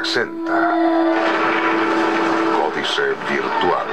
presenta Códice Virtual.